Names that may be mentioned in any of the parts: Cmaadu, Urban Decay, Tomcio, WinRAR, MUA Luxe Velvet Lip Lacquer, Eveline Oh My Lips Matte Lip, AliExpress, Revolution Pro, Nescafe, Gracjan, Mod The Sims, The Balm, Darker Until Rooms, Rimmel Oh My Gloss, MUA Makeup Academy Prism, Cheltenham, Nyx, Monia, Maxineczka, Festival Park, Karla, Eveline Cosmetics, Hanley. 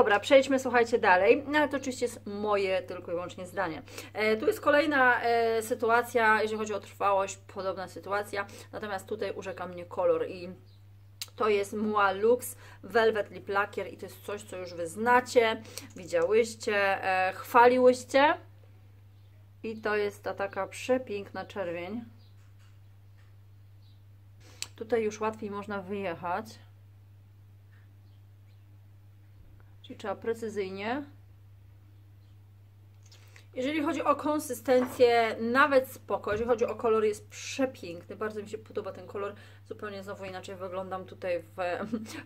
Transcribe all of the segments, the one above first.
Dobra, przejdźmy, słuchajcie, dalej, no ale to oczywiście jest moje tylko i wyłącznie zdanie. Tu jest kolejna sytuacja, jeżeli chodzi o trwałość, podobna sytuacja, natomiast tutaj urzeka mnie kolor i to jest MUA Luxe Velvet Lip Lacquer i to jest coś, co już Wy znacie, widziałyście, chwaliłyście i to jest ta taka przepiękna czerwień. Tutaj już łatwiej można wyjechać. Czyli trzeba precyzyjnie. Jeżeli chodzi o konsystencję, nawet spoko. Jeżeli chodzi o kolor, jest przepiękny. Bardzo mi się podoba ten kolor. Zupełnie znowu inaczej wyglądam tutaj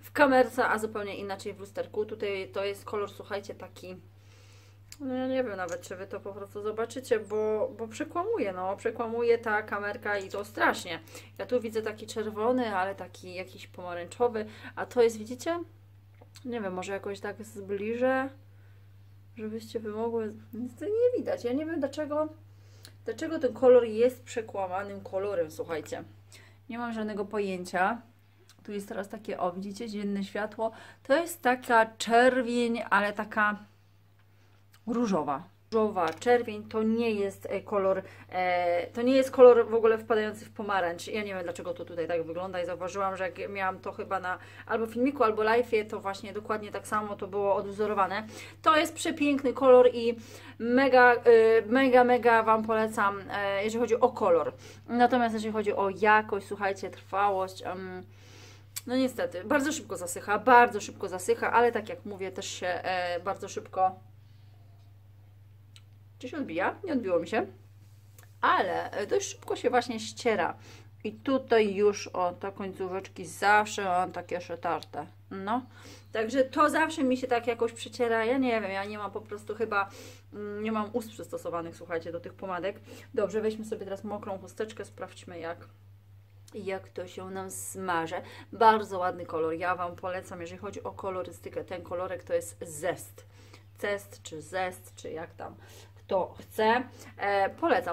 w kamerce, a zupełnie inaczej w lusterku. Tutaj to jest kolor, słuchajcie, taki... No ja nie wiem nawet, czy Wy to po prostu zobaczycie, bo przekłamuje, no. Przekłamuje ta kamerka i to strasznie. Ja tu widzę taki czerwony, ale taki jakiś pomarańczowy. A to jest, widzicie? Nie wiem, może jakoś tak zbliżę, żebyście Wy mogły... Nic nie widać. Ja nie wiem, dlaczego ten kolor jest przekłamanym kolorem, słuchajcie. Nie mam żadnego pojęcia. Tu jest teraz takie, o, widzicie, dzienne światło. To jest taka czerwień, ale taka... różowa czerwień, to nie jest kolor, w ogóle wpadający w pomarańcz. Ja nie wiem, dlaczego to tutaj tak wygląda i zauważyłam, że jak miałam to chyba na albo filmiku, albo live'ie, to właśnie dokładnie tak samo to było odwzorowane. To jest przepiękny kolor i mega Wam polecam, jeżeli chodzi o kolor. Natomiast jeżeli chodzi o jakość, słuchajcie, trwałość... no niestety, bardzo szybko zasycha, ale tak jak mówię, też się bardzo szybko... Czy się odbija? Nie odbiło mi się, ale dość szybko się właśnie ściera i tutaj już, o, te końcóweczki zawsze mam takie przetarte, no, także to zawsze mi się tak jakoś przeciera, ja nie wiem, ja nie mam po prostu chyba, nie mam ust przystosowanych, słuchajcie, do tych pomadek. Dobrze, weźmy sobie teraz mokrą chusteczkę, sprawdźmy jak to się nam smaże. Bardzo ładny kolor, ja Wam polecam, jeżeli chodzi o kolorystykę, ten kolorek to jest zest, czy jak tam kto chce.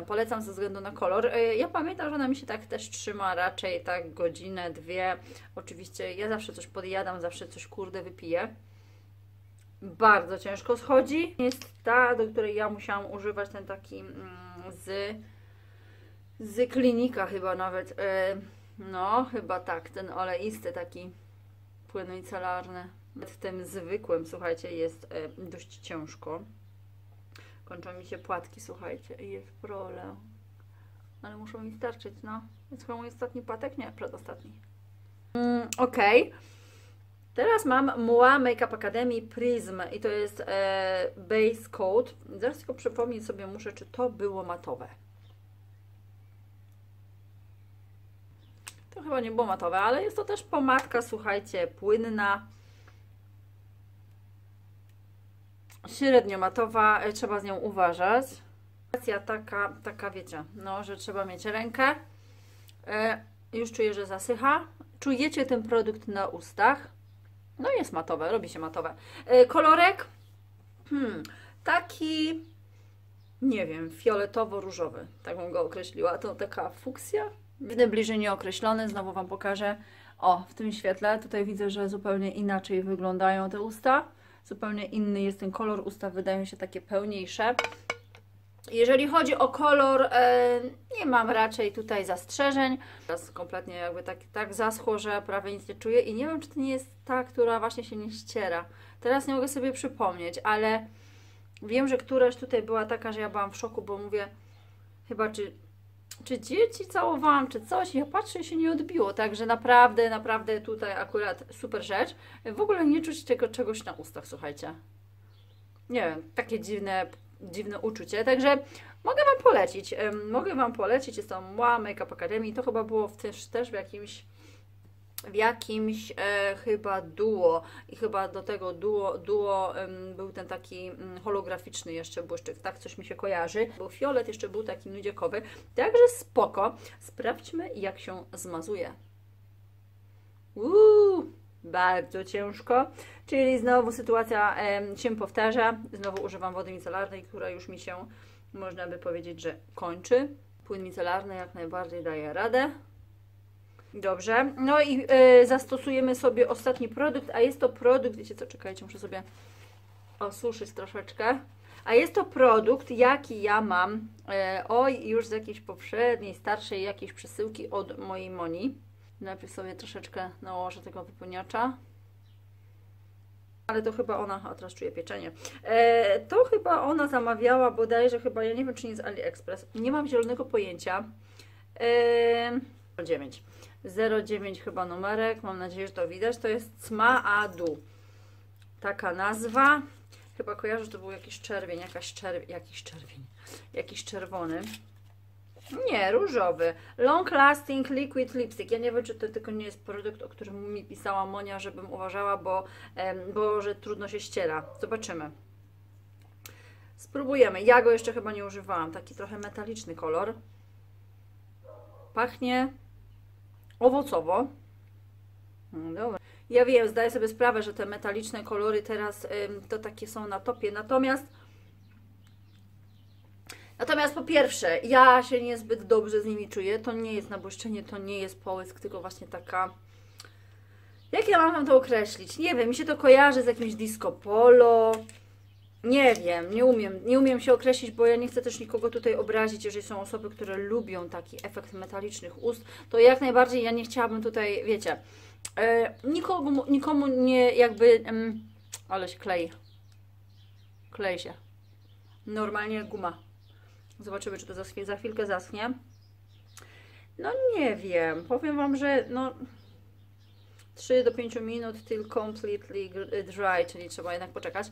Polecam ze względu na kolor. Ja pamiętam, że ona mi się tak też trzyma raczej tak godzinę, dwie. Oczywiście ja zawsze coś podjadam, zawsze coś kurde wypiję. Bardzo ciężko schodzi. Jest ta, do której ja musiałam używać ten taki z klinika chyba nawet. No chyba tak, ten oleisty taki płynoincelarny. Z tym zwykłym, słuchajcie, jest dość ciężko. Kończą mi się płatki, słuchajcie, i jest problem. Ale muszą mi starczyć, no. Jest chyba mój ostatni płatek? Nie, przedostatni. Okej. Teraz mam MUA Makeup Academy Prism i to jest Base Coat. Zaraz tylko przypomnieć sobie muszę, czy to było matowe. To chyba nie było matowe, ale jest to też pomadka, słuchajcie, płynna. Średnio matowa, trzeba z nią uważać. Taka wiecie, no, że trzeba mieć rękę. Już czuję, że zasycha. Czujecie ten produkt na ustach. No jest matowe, robi się matowe. Kolorek? Taki, nie wiem, fioletowo-różowy. Tak bym go określiła. To taka fuksja. Widzę bliżej nieokreślony, znowu Wam pokażę. O, w tym świetle tutaj widzę, że zupełnie inaczej wyglądają te usta. Zupełnie inny jest ten kolor, usta wydają się takie pełniejsze. Jeżeli chodzi o kolor, nie mam raczej tutaj zastrzeżeń. Teraz kompletnie jakby tak zaschło, że prawie nic nie czuję i nie wiem, czy to nie jest ta, która właśnie się nie ściera. Teraz nie mogę sobie przypomnieć, ale wiem, że któraś tutaj była taka, że ja byłam w szoku, bo mówię, chyba czy dzieci całowałam, czy coś, ja patrzę, się nie odbiło, także naprawdę tutaj akurat super rzecz. W ogóle nie czuć czegoś na ustach, słuchajcie. Nie wiem, takie dziwne uczucie, także mogę Wam polecić. Jest to MUA Makeup Academy, to chyba było też w jakimś chyba duo i chyba do tego duo był ten taki holograficzny jeszcze błyszczyk, tak coś mi się kojarzy, był fiolet, jeszcze był taki nudziekowy, także spoko, sprawdźmy jak się zmazuje. Bardzo ciężko, czyli znowu sytuacja się powtarza, znowu używam wody micelarnej, która już mi się, można by powiedzieć, że kończy. Płyn micelarny jak najbardziej daje radę. Dobrze, no i zastosujemy sobie ostatni produkt, a jest to produkt, wiecie co, czekajcie, muszę sobie osuszyć troszeczkę. A jest to produkt, jaki ja mam, już z jakiejś poprzedniej, starszej jakiejś przesyłki od mojej Moni. Najpierw sobie troszeczkę nałożę tego wypełniacza. Ale to chyba ona, a teraz czuję pieczenie, to chyba ona zamawiała bodajże, chyba, ja nie wiem, czy nie z AliExpress, nie mam zielonego pojęcia, 09 chyba numerek, mam nadzieję, że to widać, to jest Cmaadu, taka nazwa, chyba kojarzę, że to był jakiś czerwień, jakiś czerwony, nie, różowy, Long Lasting Liquid Lipstick. Ja nie wiem, czy to tylko nie jest produkt, o którym mi pisała Monia, żebym uważała, bo że trudno się ściera. Zobaczymy. Spróbujemy. Ja go jeszcze chyba nie używałam. Taki trochę metaliczny kolor. Pachnie owocowo. Dobra. Ja wiem, zdaję sobie sprawę, że te metaliczne kolory teraz to takie są na topie. Natomiast po pierwsze, ja się niezbyt dobrze z nimi czuję, to nie jest nabłyszczenie, to nie jest połysk, tylko właśnie taka, jak ja mam to określić, nie wiem, mi się to kojarzy z jakimś disco polo, nie wiem, nie umiem się określić, bo ja nie chcę też nikogo tutaj obrazić, jeżeli są osoby, które lubią taki efekt metalicznych ust, to jak najbardziej ja nie chciałabym tutaj, wiecie, nikomu nie jakby, ale się klei się, normalnie jak guma. Zobaczymy, czy to za chwilkę zaschnie. No nie wiem. Powiem Wam, że no 3 do 5 minut till completely dry, czyli trzeba jednak poczekać.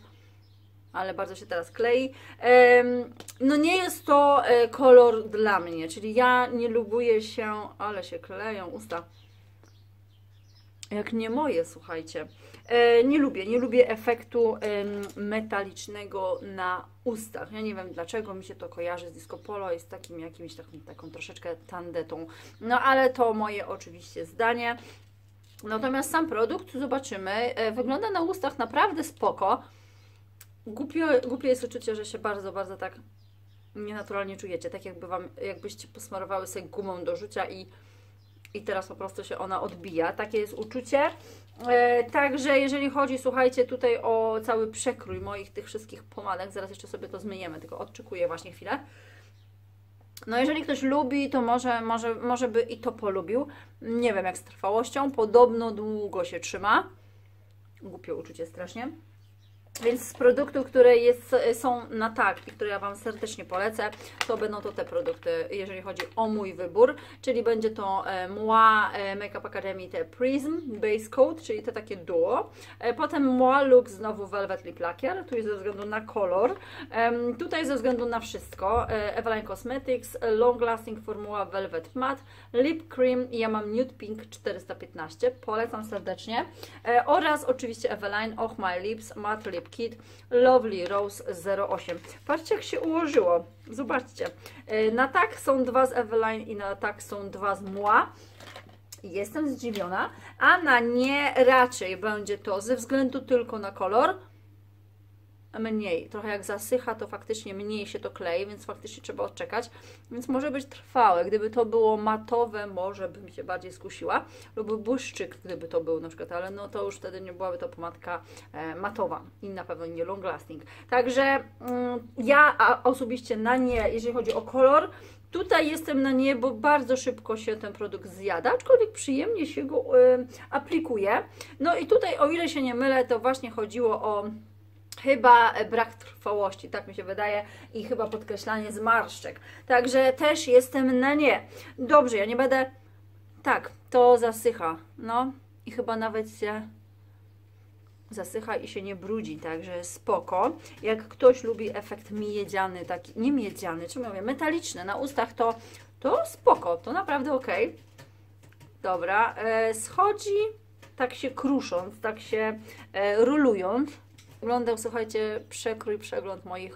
Ale bardzo się teraz klei. No nie jest to kolor dla mnie, czyli ja nie lubuję się, ale się kleją usta. Jak nie moje, słuchajcie. Nie lubię efektu metalicznego na ustach. Ja nie wiem dlaczego, mi się to kojarzy z disco polo i z takim jakimś taką troszeczkę tandetą. No ale to moje oczywiście zdanie. Natomiast sam produkt zobaczymy. Wygląda na ustach naprawdę spoko. Głupie jest uczucie, że się bardzo, bardzo tak nienaturalnie czujecie. Tak jakbyście posmarowały sobie gumą do rzucia i teraz po prostu się ona odbija. Takie jest uczucie. Także jeżeli chodzi, słuchajcie, tutaj o cały przekrój moich tych wszystkich pomadek, zaraz jeszcze sobie to zmyjemy, tylko odczekuję właśnie chwilę. No jeżeli ktoś lubi, to może by i to polubił. Nie wiem jak z trwałością, podobno długo się trzyma. Głupie uczucie strasznie. Więc z produktów, które są na tak i które ja Wam serdecznie polecę, to będą to te produkty, jeżeli chodzi o mój wybór, czyli będzie to MUA Makeup Academy te Prism Base Coat, czyli te takie duo, potem MUA Luxe znowu Velvet Lip Lacquer, tu jest ze względu na kolor, tutaj ze względu na wszystko, Eveline Cosmetics, Long Lasting Formula Velvet Matte Lip Cream i ja mam Nude Pink 415, polecam serdecznie, oraz oczywiście Eveline Oh My Lips Matte Lip Kit Lovely Rose 08. Patrzcie jak się ułożyło, zobaczcie, na tak są dwa z Eveline i na tak są dwa z MUA. Jestem zdziwiona, a na nie raczej będzie to ze względu tylko na kolor mniej, trochę jak zasycha to faktycznie mniej się to klei, więc faktycznie trzeba odczekać, więc może być trwałe, gdyby to było matowe może bym się bardziej skusiła, lub błyszczyk gdyby to był na przykład, ale no to już wtedy nie byłaby to pomadka matowa i na pewno nie long lasting, także ja osobiście na nie, jeżeli chodzi o kolor, tutaj jestem na nie, bo bardzo szybko się ten produkt zjada, aczkolwiek przyjemnie się go aplikuje, no i tutaj o ile się nie mylę, to właśnie chodziło o chyba brak trwałości, tak mi się wydaje i chyba podkreślanie zmarszczek. Także też jestem na nie. Dobrze, ja nie będę... Tak, to zasycha. No i chyba nawet się zasycha i się nie brudzi, także spoko. Jak ktoś lubi efekt miedziany, taki nie miedziany, czy mówię, metaliczny na ustach, to spoko, to naprawdę ok. Dobra, schodzi tak się krusząc, tak się rulując. Oglądał, słuchajcie, przegląd moich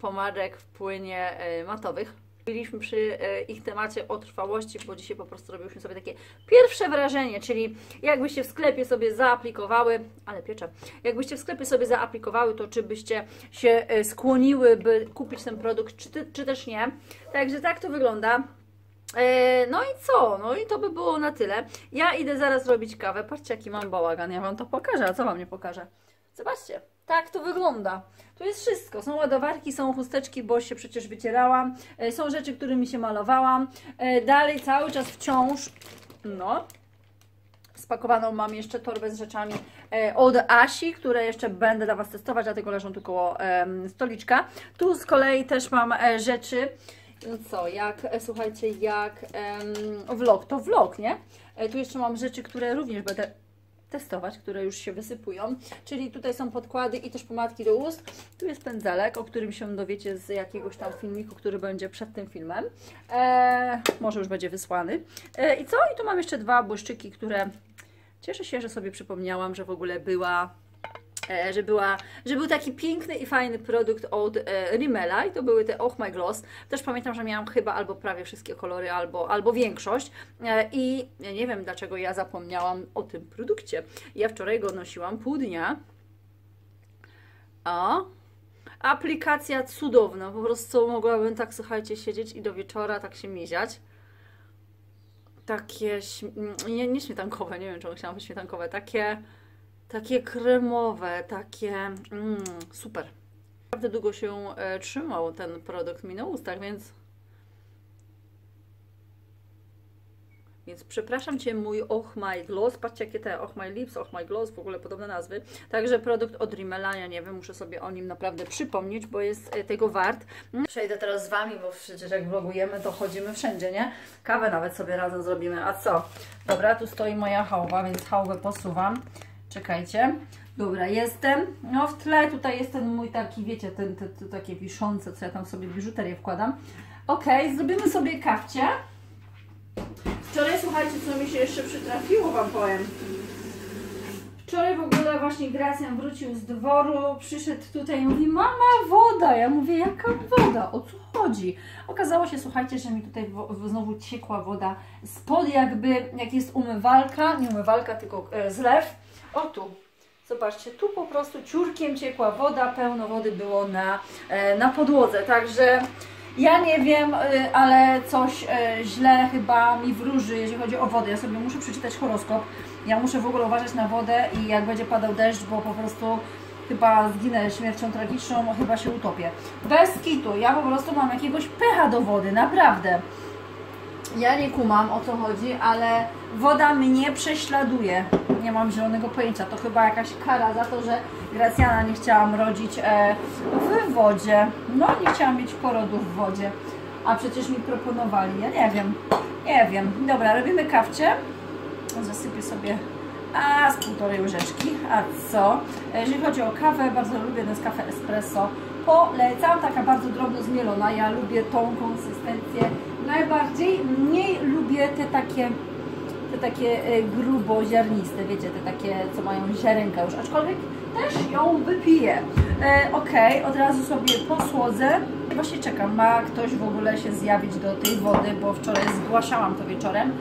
pomadek w płynie matowych. Byliśmy przy ich temacie o trwałości, bo dzisiaj po prostu robiłyśmy sobie takie pierwsze wrażenie, czyli jakbyście w sklepie sobie zaaplikowały, ale piecze, jakbyście w sklepie sobie zaaplikowały, to czy byście się skłoniły, by kupić ten produkt, czy też nie. Także tak to wygląda. No i co? No i to by było na tyle. Ja idę zaraz robić kawę. Patrzcie jaki mam bałagan, ja Wam to pokażę, a co Wam nie pokażę? Zobaczcie. Tak to wygląda. Tu jest wszystko. Są ładowarki, są chusteczki, bo się przecież wycierałam. Są rzeczy, którymi się malowałam. Dalej cały czas wciąż, no, spakowaną mam jeszcze torbę z rzeczami od Asi, które jeszcze będę dla Was testować, dlatego leżą tu koło stoliczka. Tu z kolei też mam rzeczy, no co, jak, słuchajcie, jak vlog, to vlog, nie? Tu jeszcze mam rzeczy, które również będę testować, które już się wysypują, czyli tutaj są podkłady i też pomadki do ust. Tu jest pędzelek, o którym się dowiecie z jakiegoś tam filmiku, który będzie przed tym filmem. Może już będzie wysłany. I co? I tu mam jeszcze dwa błyszczyki, które cieszę się, że sobie przypomniałam, że w ogóle był taki piękny i fajny produkt od Rimmela i to były te Oh My Gloss. Też pamiętam, że miałam chyba albo prawie wszystkie kolory, albo większość i ja nie wiem, dlaczego ja zapomniałam o tym produkcie. Ja wczoraj go nosiłam pół dnia. Aplikacja cudowna, po prostu mogłabym tak, słuchajcie, siedzieć i do wieczora tak się miziać. Takie, nie śmietankowe, nie wiem czemu chciałam być śmietankowe, takie kremowe, takie super. Naprawdę długo się trzymał ten produkt mi na ustach, więc przepraszam Cię, mój Oh My Gloss. Patrzcie, jakie te Oh My Lips, Oh My Gloss, w ogóle podobne nazwy. Także produkt od Rimmela, ja nie wiem, muszę sobie o nim naprawdę przypomnieć, bo jest tego wart. Przejdę teraz z Wami, bo przecież jak vlogujemy, to chodzimy wszędzie, nie? Kawę nawet sobie razem zrobimy, a co? Dobra, tu stoi moja chałwa, więc chałwę posuwam. Czekajcie, dobra, jestem, no w tle tutaj jest ten mój taki, wiecie, te takie wiszące, co ja tam sobie biżuterię wkładam. Okej, zrobimy sobie kawcie. Wczoraj, słuchajcie, co mi się jeszcze przytrafiło, Wam powiem. Wczoraj w ogóle właśnie Gracjan wrócił z dworu, przyszedł tutaj i mówi: mama, woda! Ja mówię: jaka woda? O co chodzi? Okazało się, słuchajcie, że mi tutaj znowu ciekła woda spod, jakby, jak jest umywalka, nie umywalka, tylko zlew. O tu, zobaczcie, tu po prostu ciurkiem ciekła woda, pełno wody było na podłodze, także ja nie wiem, ale coś źle chyba mi wróży, jeżeli chodzi o wodę. Ja sobie muszę przeczytać horoskop, ja muszę w ogóle uważać na wodę i jak będzie padał deszcz, bo po prostu chyba zginę śmiercią tragiczną, chyba się utopię. Bez kitu, ja po prostu mam jakiegoś pecha do wody, naprawdę. Ja nie kumam, o co chodzi, ale woda mnie prześladuje. Nie mam zielonego pojęcia. To chyba jakaś kara za to, że Gracjana nie chciałam rodzić w wodzie. No, nie chciałam mieć porodu w wodzie. A przecież mi proponowali. Ja nie wiem. Nie wiem. Dobra, robimy kawcie. Zasypię sobie z półtorej łyżeczki. A co? Jeżeli chodzi o kawę, bardzo lubię Nescafe Espresso. Polecam. Taka bardzo drobno zmielona. Ja lubię tą konsystencję najbardziej. Mniej lubię te takie gruboziarniste, wiecie, te takie, co mają ziarenka już, aczkolwiek też ją wypiję. Okej, od razu sobie posłodzę. Właśnie czekam, ma ktoś w ogóle się zjawić do tej wody, bo wczoraj zgłaszałam to wieczorem.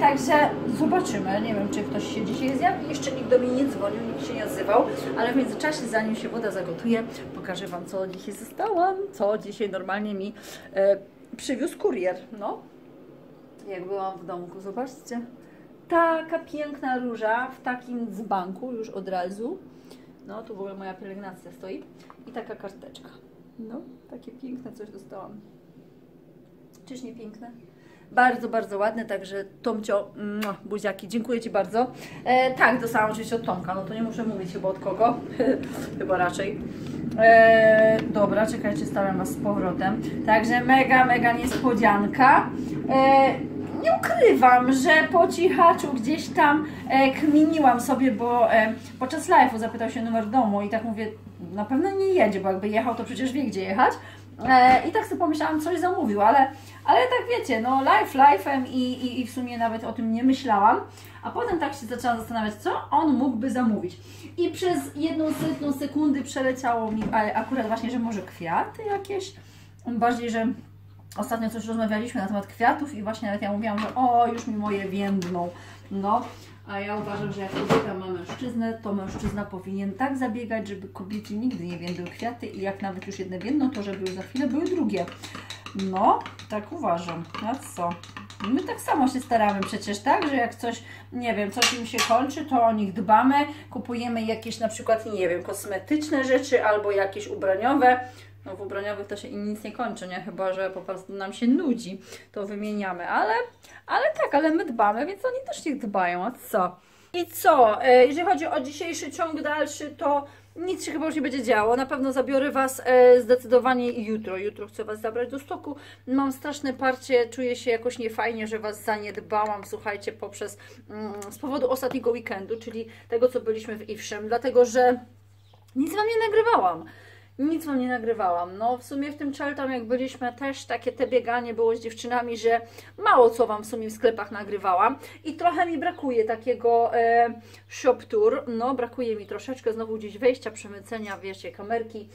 Także zobaczymy, nie wiem, czy ktoś się dzisiaj zjawi. Jeszcze nikt do mnie nie dzwonił, nikt się nie odzywał, ale w międzyczasie, zanim się woda zagotuje, pokażę Wam, co dzisiaj zostałam, co dzisiaj normalnie mi przywiózł kurier, no. Jak byłam w domku, zobaczcie. Taka piękna róża w takim dzbanku już od razu. No, tu w ogóle moja pielęgnacja stoi. I taka karteczka. No, takie piękne coś dostałam. Czyż nie piękne? Bardzo, bardzo ładne, także Tomcio, buziaki, dziękuję Ci bardzo. Tak, dostałam oczywiście od Tomka, no to nie muszę mówić chyba od kogo. Chyba raczej. Dobra, czekajcie, stawiam Was z powrotem. Także mega, mega niespodzianka. Nie ukrywam, że po cichaczu gdzieś tam kminiłam sobie, bo podczas live'u zapytał się numer domu i tak mówię, na pewno nie jedzie, bo jakby jechał, to przecież wie, gdzie jechać. I tak sobie pomyślałam, coś zamówił, ale tak wiecie, no live life'em i w sumie nawet o tym nie myślałam. A potem tak się zaczęłam zastanawiać, co on mógłby zamówić. I przez 1/100 sekundy przeleciało mi akurat właśnie, że może kwiaty jakieś, bardziej, że ostatnio coś rozmawialiśmy na temat kwiatów i właśnie nawet ja mówiłam, że o, już mi moje więdną, no. A ja uważam, że jak kobieta ma mężczyznę, to mężczyzna powinien tak zabiegać, żeby kobiecie nigdy nie więdły kwiaty i jak nawet już jedne więdną, to żeby już za chwilę były drugie. No, tak uważam. A co? My tak samo się staramy przecież, tak? Że jak coś, nie wiem, coś im się kończy, to o nich dbamy, kupujemy jakieś na przykład, nie wiem, kosmetyczne rzeczy albo jakieś ubraniowe. No w ubraniowych to się nic nie kończy, nie? Chyba że po prostu nam się nudzi, to wymieniamy, ale tak, ale my dbamy, więc oni też się dbają, a co? I co? Jeżeli chodzi o dzisiejszy ciąg dalszy, to nic się chyba już nie będzie działo. Na pewno zabiorę Was zdecydowanie jutro. Jutro chcę Was zabrać do stoku. Mam straszne parcie, czuję się jakoś niefajnie, że Was zaniedbałam, słuchajcie, poprzez z powodu ostatniego weekendu, czyli tego, co byliśmy w Iwszym, dlatego, że nic Wam nie nagrywałam. Nic Wam nie nagrywałam. No w sumie w tym Cheltenham, jak byliśmy, też takie te bieganie było z dziewczynami, że mało co Wam w sumie w sklepach nagrywałam i trochę mi brakuje takiego shop tour, no brakuje mi troszeczkę znowu gdzieś wejścia, przemycenia, wiecie, kamerki,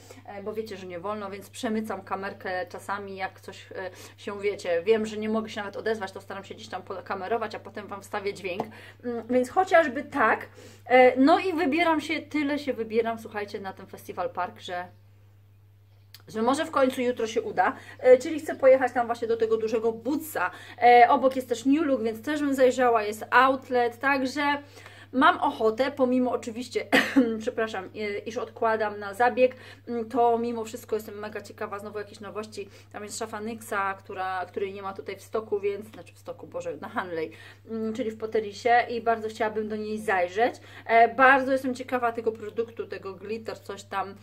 bo wiecie, że nie wolno, więc przemycam kamerkę czasami, jak coś się, wiecie, wiem, że nie mogę się nawet odezwać, to staram się gdzieś tam kamerować, a potem Wam wstawię dźwięk, więc chociażby tak, no i wybieram się, tyle się wybieram, słuchajcie, na ten Festival Park, że może w końcu jutro się uda, czyli chcę pojechać tam właśnie do tego dużego Bootsa. Obok jest też New Look, więc też bym zajrzała, jest outlet, także mam ochotę, pomimo oczywiście, przepraszam, iż odkładam na zabieg, to mimo wszystko jestem mega ciekawa, znowu jakieś nowości, tam jest szafa Nyxa, której nie ma tutaj w stoku, więc, znaczy w stoku, Boże, na Hanley, czyli w Potterisie i bardzo chciałabym do niej zajrzeć. Bardzo jestem ciekawa tego produktu, tego glitter, coś tam,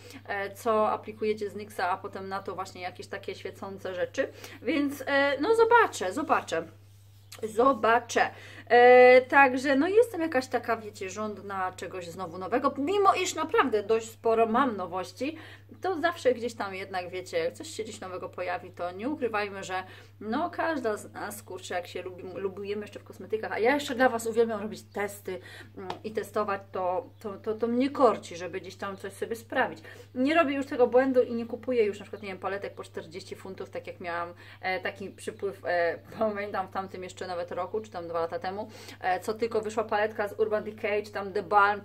co aplikujecie z Nyxa, a potem na to właśnie jakieś takie świecące rzeczy, więc no zobaczę. Także no jestem jakaś taka, wiecie, żądna czegoś znowu nowego, mimo iż naprawdę dość sporo mam nowości, to zawsze gdzieś tam jednak, wiecie, jak coś się gdzieś nowego pojawi, to nie ukrywajmy, że no każda z nas, kurczę, jak się lubimy jeszcze w kosmetykach, a ja jeszcze dla Was uwielbiam robić testy i testować, to mnie korci, żeby gdzieś tam coś sobie sprawić. Nie robię już tego błędu i nie kupuję już na przykład, nie wiem, paletek po 40 funtów, tak jak miałam taki przypływ, pamiętam w tamtym jeszcze nawet roku, czy tam 2 lata temu, co tylko wyszła paletka z Urban Decay, czy tam The Balm,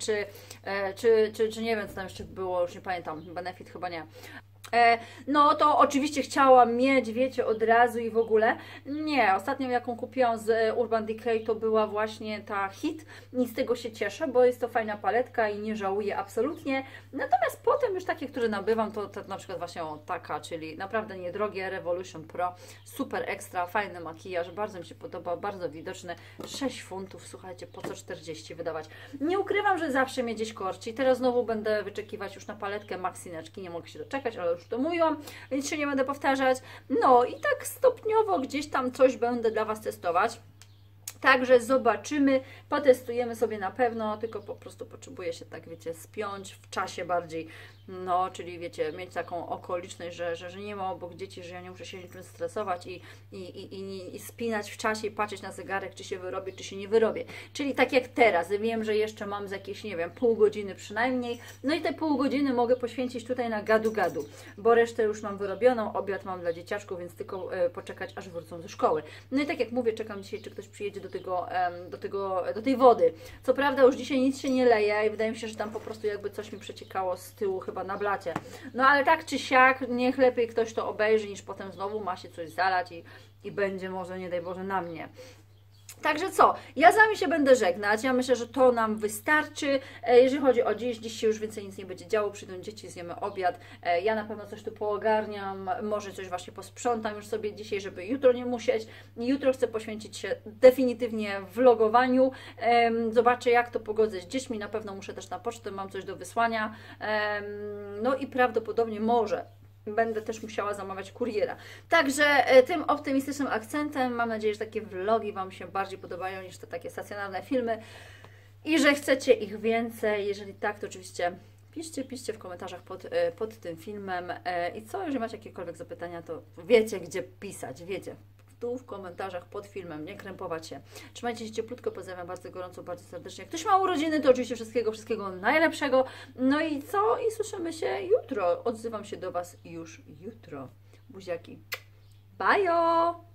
czy nie wiem, co tam jeszcze było, już nie pamiętam, Benefit chyba nie. No to oczywiście chciałam mieć, wiecie, od razu i w ogóle. Nie, ostatnią jaką kupiłam z Urban Decay to była właśnie ta Hit i z tego się cieszę, bo jest to fajna paletka i nie żałuję absolutnie. Natomiast potem już takie, które nabywam, to na przykład właśnie taka, czyli naprawdę niedrogie Revolution Pro, super ekstra, fajny makijaż, bardzo mi się podoba, bardzo widoczny, 6 funtów, słuchajcie, po co 40 wydawać. Nie ukrywam, że zawsze mnie gdzieś korci, teraz znowu będę wyczekiwać już na paletkę Maxineczki, nie mogę się doczekać, ale już to mówiłam, więc się nie będę powtarzać. No i tak stopniowo gdzieś tam coś będę dla Was testować. Także zobaczymy, potestujemy sobie na pewno, tylko po prostu potrzebuję się tak, wiecie, spiąć w czasie bardziej, no, czyli wiecie, mieć taką okoliczność, że nie ma obok dzieci, że ja nie muszę się niczym stresować i spinać w czasie i patrzeć na zegarek, czy się wyrobię, czy się nie wyrobię. Czyli tak jak teraz, wiem, że jeszcze mam z jakieś, nie wiem, pół godziny przynajmniej, no i te pół godziny mogę poświęcić tutaj na gadu-gadu, bo resztę już mam wyrobioną, obiad mam dla dzieciaczków, więc tylko poczekać, aż wrócą ze szkoły. No i tak jak mówię, czekam dzisiaj, czy ktoś przyjedzie do tej wody. Co prawda już dzisiaj nic się nie leje i wydaje mi się, że tam po prostu jakby coś mi przeciekało z tyłu chyba na blacie. No ale tak czy siak, niech lepiej ktoś to obejrzy, niż potem znowu ma się coś zalać i będzie może, nie daj Boże, na mnie. Także co? Ja z Wami się będę żegnać. Ja myślę, że to nam wystarczy. Jeżeli chodzi o dziś się już więcej nic nie będzie działo. Przyjdą dzieci, zjemy obiad. Ja na pewno coś tu poogarniam. Może coś właśnie posprzątam już sobie dzisiaj, żeby jutro nie musieć. Jutro chcę poświęcić się definitywnie vlogowaniu. Zobaczę, jak to pogodzę z dziećmi. Na pewno muszę też na pocztę, mam coś do wysłania. No i prawdopodobnie może będę też musiała zamawiać kuriera. Także tym optymistycznym akcentem mam nadzieję, że takie vlogi Wam się bardziej podobają niż te takie stacjonarne filmy i że chcecie ich więcej. Jeżeli tak, to oczywiście piszcie w komentarzach pod tym filmem. I co, jeżeli macie jakiekolwiek zapytania, to wiecie, gdzie pisać, wiecie. Tu w komentarzach pod filmem, nie krępować się. Trzymajcie się cieplutko, pozdrawiam bardzo gorąco, bardzo serdecznie. Jak ktoś ma urodziny, to oczywiście wszystkiego najlepszego. No i co? I słyszymy się jutro. Odzywam się do Was już jutro. Buziaki. Bajo!